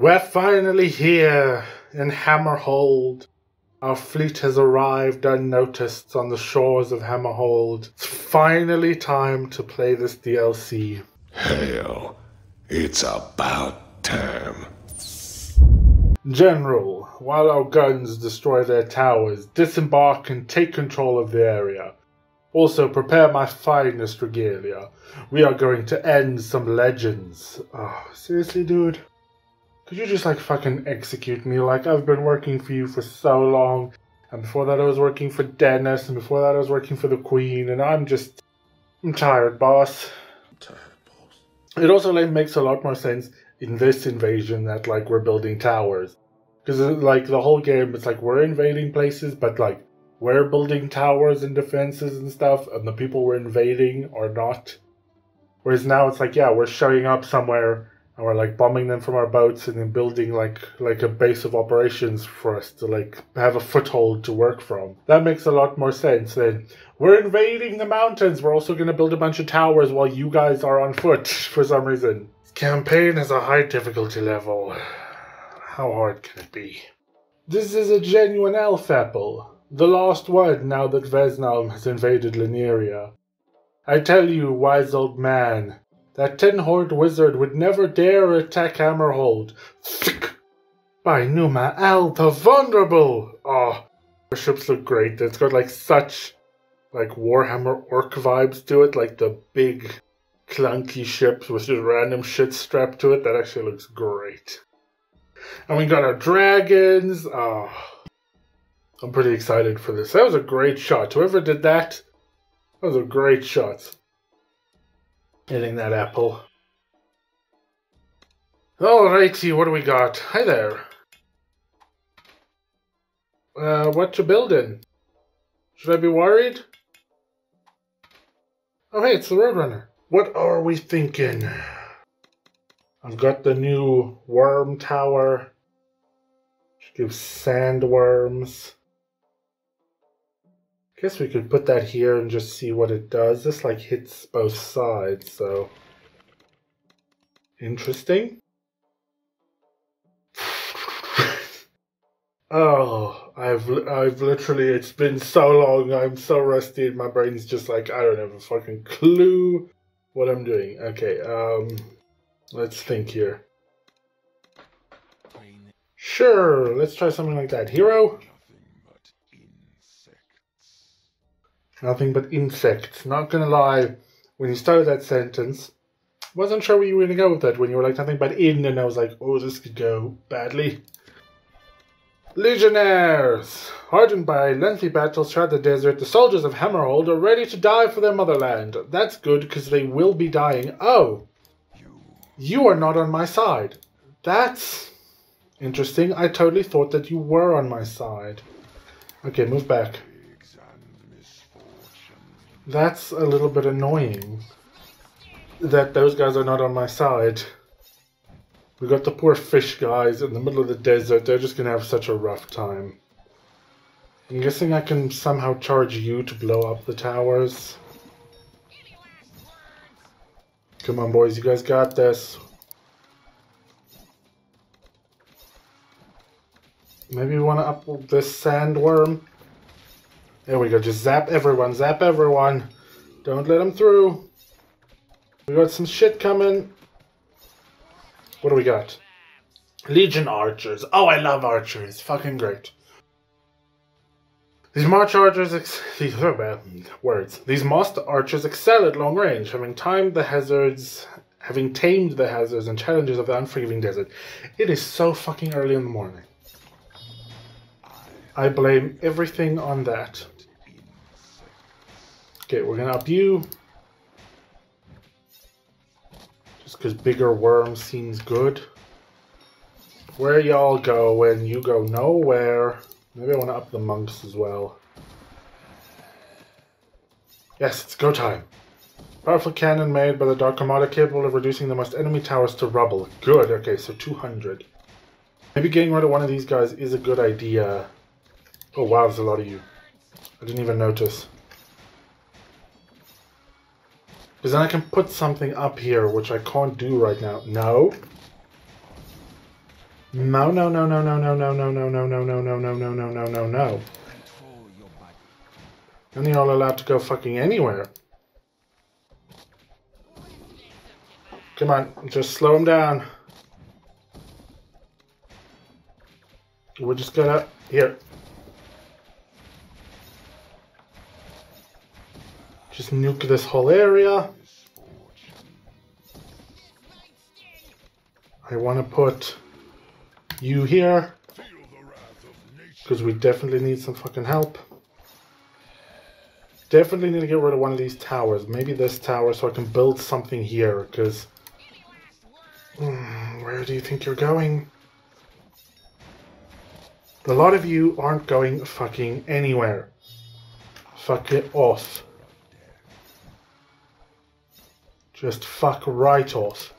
We're finally here in Hammerhold. Our fleet has arrived unnoticed on the shores of Hammerhold. It's finally time to play this DLC. Hail. It's about time. General, while our guns destroy their towers, disembark and take control of the area. Also, prepare my finest regalia. We are going to end some legends. Oh, seriously, dude? Could you just, like, fucking execute me? Like, I've been working for you for so long, and before that I was working for Dennis, and before that I was working for the Queen, and I'm tired, boss. I'm tired, boss. It also, like, makes a lot more sense in this invasion that, like, we're building towers. Because, like, the whole game, it's like, we're invading places, but, like, we're building towers and defenses and stuff, and the people we're invading are not. Whereas now it's like, yeah, we're showing up somewhere, and we're, like, bombing them from our boats and then building, like a base of operations for us to, like, have a foothold to work from. That makes a lot more sense than, we're invading the mountains, we're also going to build a bunch of towers while you guys are on foot, for some reason. This campaign has a high difficulty level. How hard can it be? This is a genuine elf apple. The last one now that Vez'nan has invaded Linirea. I tell you, wise old man, that tin-horned wizard would never dare attack Hammerhold. By Numa Al the Vulnerable! Oh, our ships look great. It's got like such like Warhammer orc vibes to it, like the big clunky ships with just random shit strapped to it. That actually looks great. And we got our dragons. Oh, I'm pretty excited for this. That was a great shot. Whoever did that, that was a great shot. Hitting that apple. Alrighty, what do we got? Hi there. What you building? Should I be worried? Oh hey, it's the Roadrunner. What are we thinking? I've got the new worm tower. Should give sandworms. Guess we could put that here and just see what it does. This like hits both sides, so interesting. Oh, I've literally, it's been so long, I'm so rusty and my brain's just like, I don't have a fucking clue what I'm doing. Okay, let's think here. Sure, let's try something like that. Hero? Nothing but insects. Not gonna lie, when you started that sentence, wasn't sure where you were gonna go with that when you were like nothing but in, and I was like, oh, this could go badly. Legionnaires! Hardened by lengthy battles throughout the desert, the soldiers of Hammerhold are ready to die for their motherland. That's good, because they will be dying. Oh! You are not on my side. That's interesting. I totally thought that you were on my side. Okay, move back. That's a little bit annoying that those guys are not on my side. We got the poor fish guys in the middle of the desert. They're just going to have such a rough time. I'm guessing I can somehow charge you to blow up the towers. Come on, boys. You guys got this. Maybe we want to upload this sandworm. There we go, just zap everyone, zap everyone. Don't let them through. We got some shit coming. What do we got? Legion archers. Oh, I love archers. Fucking great. These March archers... These are bad words. These master archers excel at long range, having tamed the hazards and challenges of the unforgiving desert. It is so fucking early in the morning. I blame everything on that. Okay, we're gonna up you. Just because bigger worm seems good. Where y'all go when you go nowhere. Maybe I want to up the monks as well. Yes, it's go time. Powerful cannon made by the Dark Armada, capable of reducing the most enemy towers to rubble. Good, okay, so 200. Maybe getting rid of one of these guys is a good idea. Oh wow, there's a lot of you. I didn't even notice. Because then I can put something up here, which I can't do right now. No. No, no, no, no, no, no, no, no, no, no, no, no, no, no, no, no, no, no, no. And you're all allowed to go fucking anywhere. Come on, just slow him down. We're just gonna... Here. Just nuke this whole area. I want to put you here, because we definitely need some fucking help. Definitely need to get rid of one of these towers. Maybe this tower, so I can build something here, because... where do you think you're going? A lot of you aren't going fucking anywhere. Fuck it off. Just fuck right off.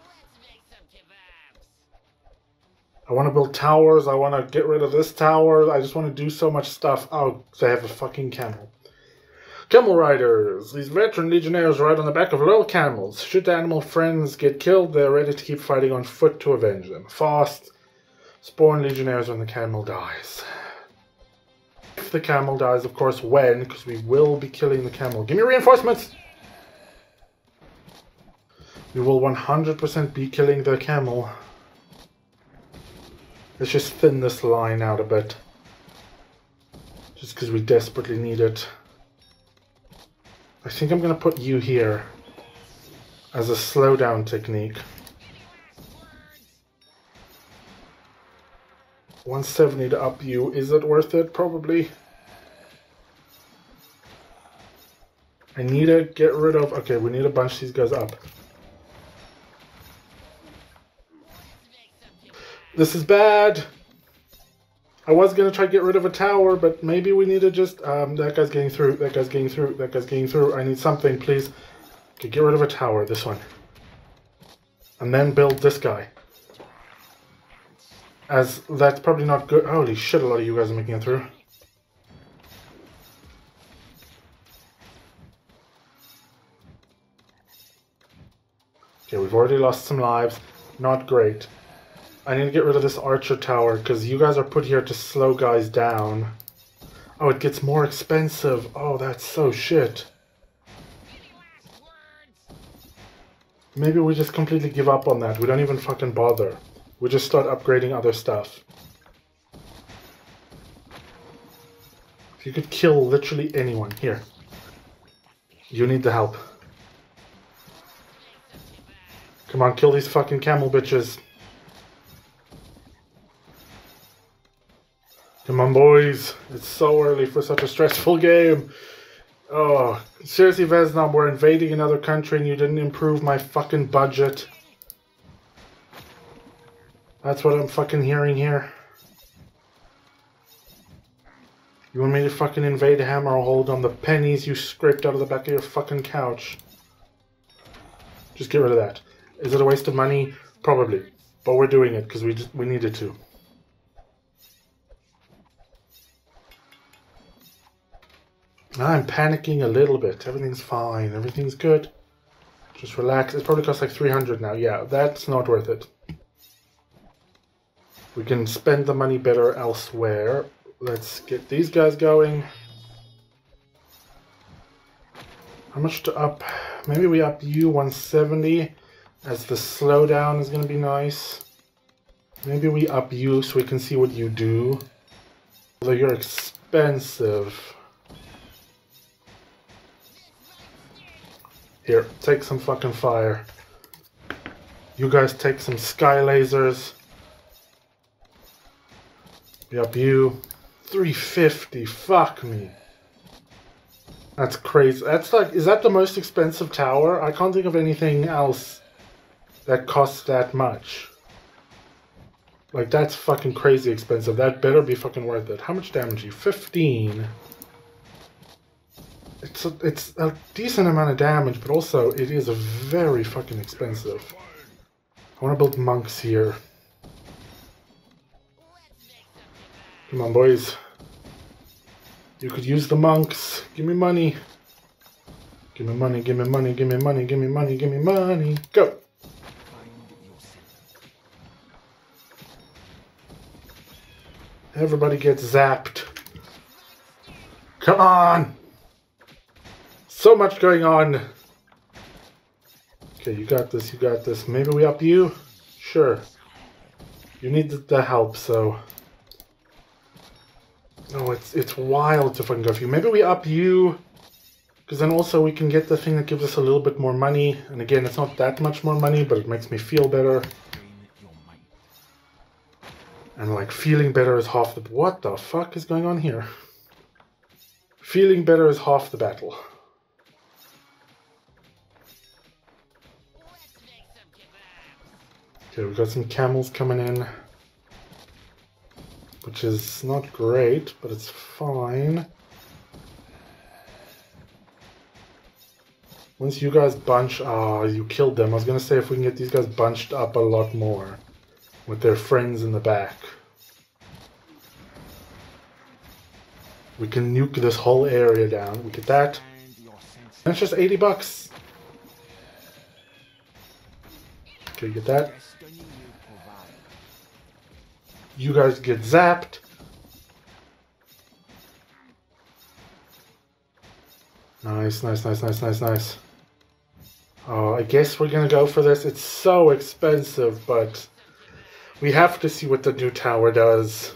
I want to build towers, I want to get rid of this tower, I just want to do so much stuff. Oh, they have a fucking camel. Camel riders! These veteran legionnaires ride on the back of little camels. Should the animal friends get killed, they're ready to keep fighting on foot to avenge them. Fast, spawn legionnaires when the camel dies. If the camel dies, of course, when? Because we will be killing the camel. Give me reinforcements! We will 100% be killing the camel. Let's just thin this line out a bit. Just because we desperately need it. I think I'm going to put you here as a slowdown technique. 170 to up you. Is it worth it? Probably. I need to get rid of... Okay, we need to bunch these guys up. This is bad. I was going to try to get rid of a tower, but maybe we need to just... that guy's getting through. That guy's getting through. That guy's getting through. I need something, please. Okay, get rid of a tower. This one. And then build this guy. As that's probably not good. Holy shit, a lot of you guys are making it through. Okay, we've already lost some lives. Not great. I need to get rid of this archer tower, because you guys are put here to slow guys down. Oh, it gets more expensive. Oh, that's so shit. Maybe we just completely give up on that. We don't even fucking bother. We just start upgrading other stuff. If you could kill literally anyone. Here. You need the help. Come on, kill these fucking camel bitches. Come on, boys. It's so early for such a stressful game. Oh, seriously, Vez'nan, we're invading another country and you didn't improve my fucking budget. That's what I'm fucking hearing here. You want me to fucking invade Hammerhold on the pennies you scraped out of the back of your fucking couch? Just get rid of that. Is it a waste of money? Probably. But we're doing it because we needed to. I'm panicking a little bit. Everything's fine. Everything's good. Just relax. It probably costs like 300 now. Yeah, that's not worth it. We can spend the money better elsewhere. Let's get these guys going. How much to up? Maybe we up you 170 as the slowdown is going to be nice. Maybe we up you so we can see what you do. Although you're expensive. Here, take some fucking fire. You guys take some sky lasers. Yup, you. 350, fuck me. That's crazy. That's like, is that the most expensive tower? I can't think of anything else that costs that much. Like, that's fucking crazy expensive. That better be fucking worth it. How much damage are you? 15. It's a decent amount of damage, but also it is very fucking expensive. I want to build monks here. Come on, boys. You could use the monks. Give me money. Give me money, give me money, give me money, give me money, give me money. Go! Everybody gets zapped. Come on! So much going on. Okay, you got this, you got this. Maybe we up you? Sure. You need the help, so... Oh, it's wild to fucking go for you. Maybe we up you, because then also we can get the thing that gives us a little bit more money. And again, it's not that much more money, but it makes me feel better. And like, feeling better is half the... What the fuck is going on here? Feeling better is half the battle. Okay, we've got some camels coming in. Which is not great, but it's fine. Once you guys bunch... Ah, you killed them. I was going to say if we can get these guys bunched up a lot more. With their friends in the back. We can nuke this whole area down. We get that. That's just $80. Okay, get that. You guys get zapped. Nice, nice, nice, nice, nice, nice. Oh, I guess we're gonna go for this. It's so expensive, but we have to see what the new tower does.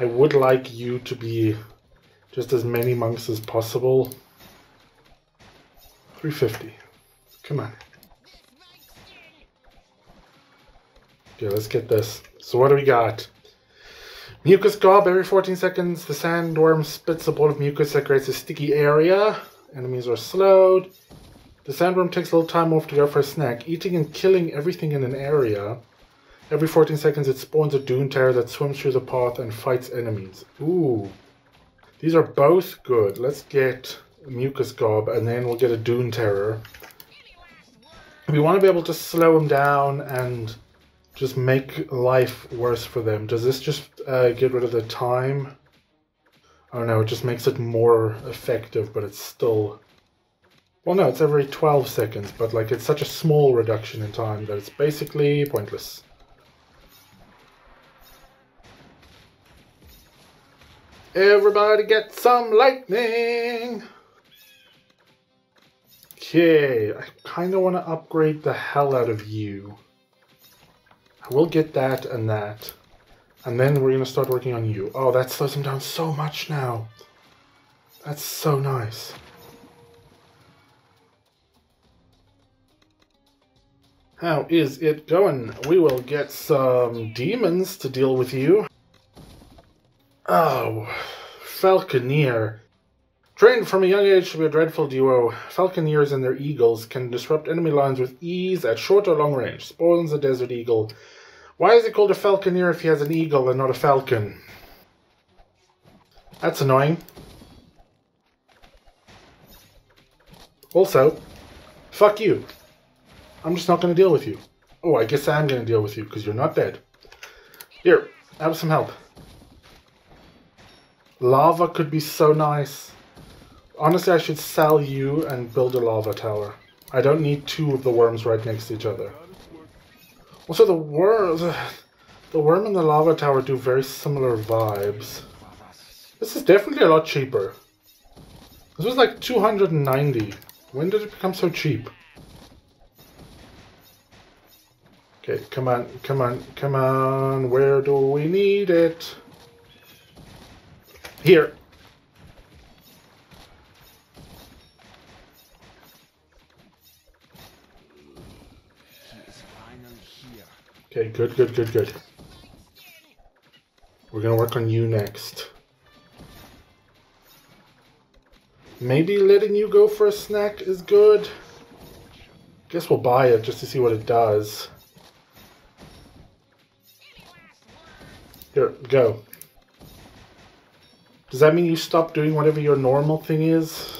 I would like you to be just as many monks as possible. 350. Come on. Okay, let's get this. So what do we got? Mucus gob every 14 seconds. The sandworm spits a ball of mucus that creates a sticky area. Enemies are slowed. The sandworm takes a little time off to go for a snack. Eating and killing everything in an area. Every 14 seconds it spawns a Doom Terror that swims through the path and fights enemies. Ooh. These are both good. Let's get a Mucus Gob and then we'll get a Doom Terror. We want to be able to slow them down and... just make life worse for them. Does this just get rid of the time? Oh no, it just makes it more effective, but it's still... Well, no, it's every 12 seconds, but like it's such a small reduction in time that it's basically pointless. Everybody get some lightning! Okay, I kind of want to upgrade the hell out of you. We'll get that and that. And then we're going to start working on you. Oh, that slows him down so much now. That's so nice. How is it going? We will get some demons to deal with you. Oh, Falconeer. Trained from a young age to be a dreadful duo, Falconeers and their eagles can disrupt enemy lines with ease at short or long range. Spawns a desert eagle. Why is he called a Falconeer if he has an eagle and not a falcon? That's annoying. Also, fuck you. I'm just not going to deal with you. Oh, I guess I'm going to deal with you because you're not dead. Here, have some help. Lava could be so nice. Honestly, I should sell you and build a lava tower. I don't need two of the worms right next to each other. Also, the worm and the lava tower do very similar vibes. This is definitely a lot cheaper. This was like 290. When did it become so cheap? Okay, come on, come on, come on. Where do we need it? Here. Okay, good, good, good, good. We're gonna work on you next. Maybe letting you go for a snack is good. Guess we'll buy it just to see what it does. Here, go. Does that mean you stop doing whatever your normal thing is?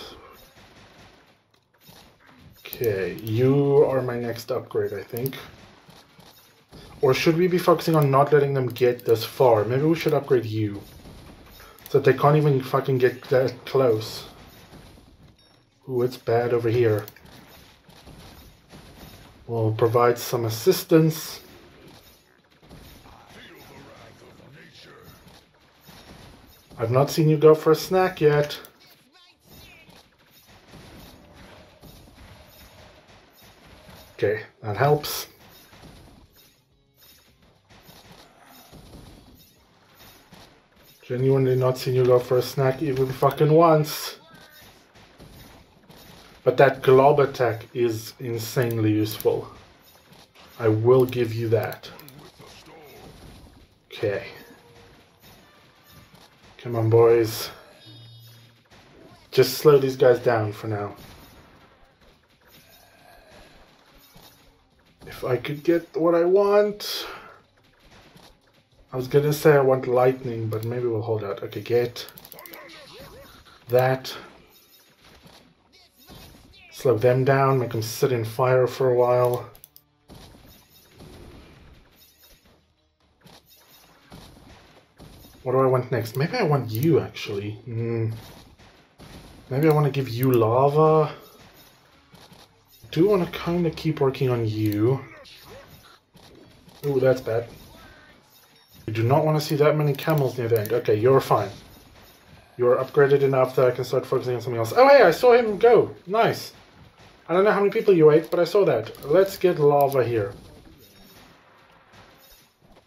Okay, you are my next upgrade, I think. Or should we be focusing on not letting them get this far? Maybe we should upgrade you. So that they can't even fucking get that close. Ooh, it's bad over here. We'll provide some assistance. I've not seen you go for a snack yet. Okay, that helps. Genuinely not seen you go for a snack even fucking once. But that glob attack is insanely useful. I will give you that. Okay. Come on, boys. Just slow these guys down for now. If I could get what I want... I was gonna say I want lightning, but maybe we'll hold out. Okay, get that. Slow them down, make them sit in fire for a while. What do I want next? Maybe I want you, actually. Maybe I want to give you lava. I do want to kind of keep working on you. Ooh, that's bad. You do not want to see that many camels near the end. Okay, you're fine. You're upgraded enough that I can start focusing on something else. Oh, hey, I saw him go. Nice. I don't know how many people you ate, but I saw that. Let's get lava here.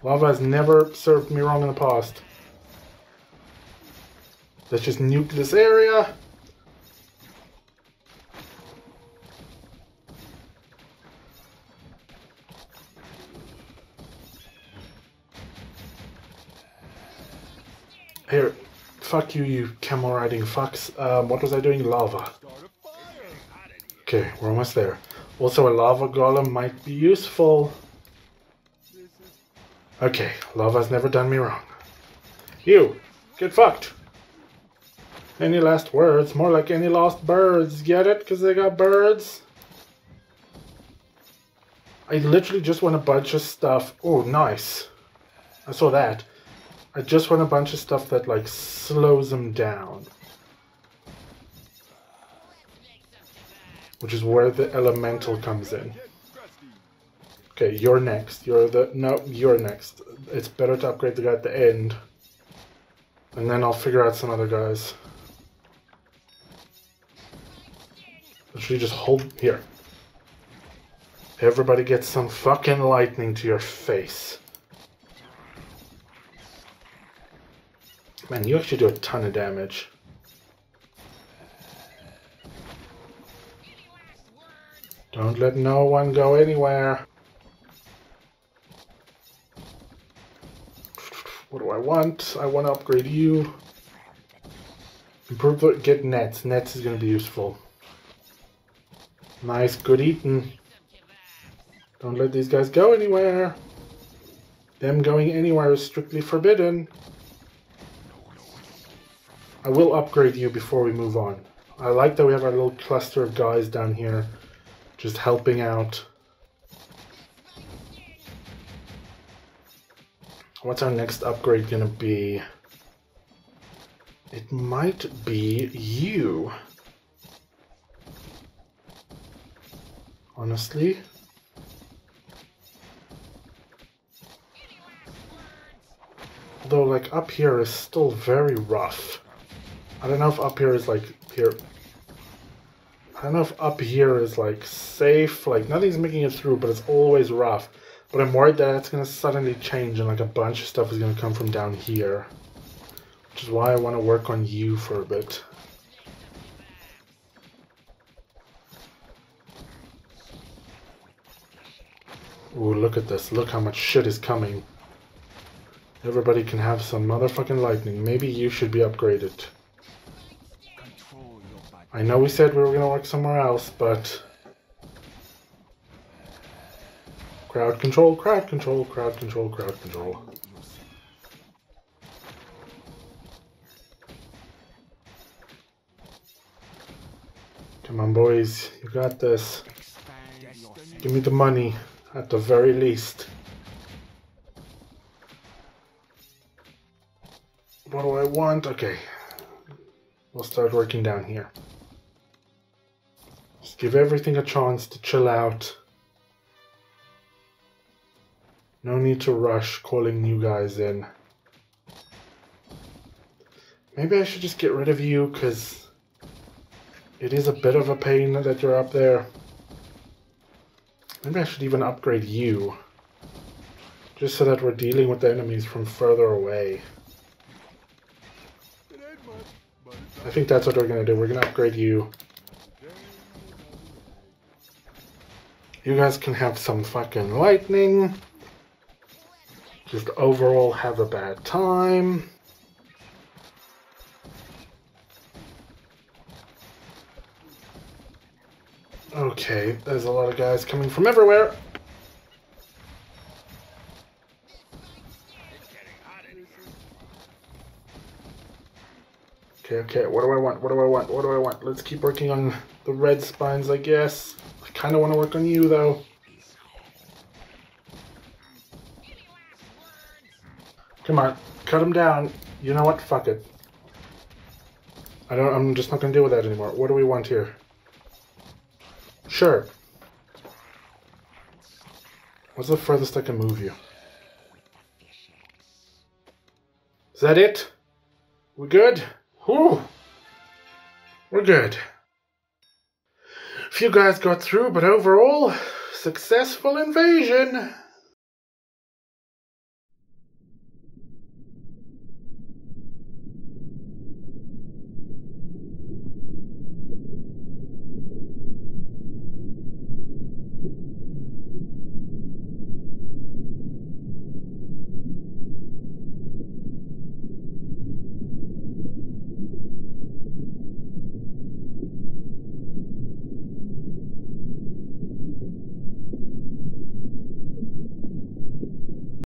Lava has never served me wrong in the past. Let's just nuke this area. Here, fuck you, you camel riding fucks. What was I doing? Lava. Okay, we're almost there. Also, a lava golem might be useful. Okay, lava's never done me wrong. You, get fucked. Any last words? More like any lost birds. Get it? Because they got birds. I literally just want a bunch of stuff. Oh, nice. I saw that. I just want a bunch of stuff that, like, slows them down. Which is where the elemental comes in. Okay, you're next. You're next. It's better to upgrade the guy at the end. And then I'll figure out some other guys. Literally just hold... Here. Everybody gets some fucking lightning to your face. Man, you actually do a ton of damage. Don't let no one go anywhere. What do I want? I want to upgrade you. Improve the... Get nets. Nets is going to be useful. Nice, good eating. Don't let these guys go anywhere. Them going anywhere is strictly forbidden. I will upgrade you before we move on. I like that we have our little cluster of guys down here just helping out. What's our next upgrade gonna be? It might be you. Honestly. Although, like, up here is still very rough. I don't know if up here is, like, here. I don't know if up here is, like, safe. Like, nothing's making it through, but it's always rough. But I'm worried that it's going to suddenly change and, like, a bunch of stuff is going to come from down here. Which is why I want to work on you for a bit. Ooh, look at this. Look how much shit is coming. Everybody can have some motherfucking lightning. Maybe you should be upgraded. I know we said we were going to work somewhere else, but... Crowd control, crowd control, crowd control, crowd control. Come on, boys. You got this. Give me the money, at the very least. What do I want? Okay. We'll start working down here. Just give everything a chance to chill out. No need to rush calling new guys in. Maybe I should just get rid of you, because it is a bit of a pain that you're up there. Maybe I should even upgrade you, just so that we're dealing with the enemies from further away. I think that's what we're going to do. We're going to upgrade you. You guys can have some fucking lightning. Just overall have a bad time. Okay, there's a lot of guys coming from everywhere. Okay, okay, what do I want? What do I want? What do I want? Let's keep working on the red spines, I guess. I kind of want to work on you, though. Come on, cut him down. You know what? Fuck it. I'm just not going to deal with that anymore. What do we want here? Sure. What's the furthest I can move you? Is that it? We good? Whew. We're good. Few guys got through, but overall, successful invasion.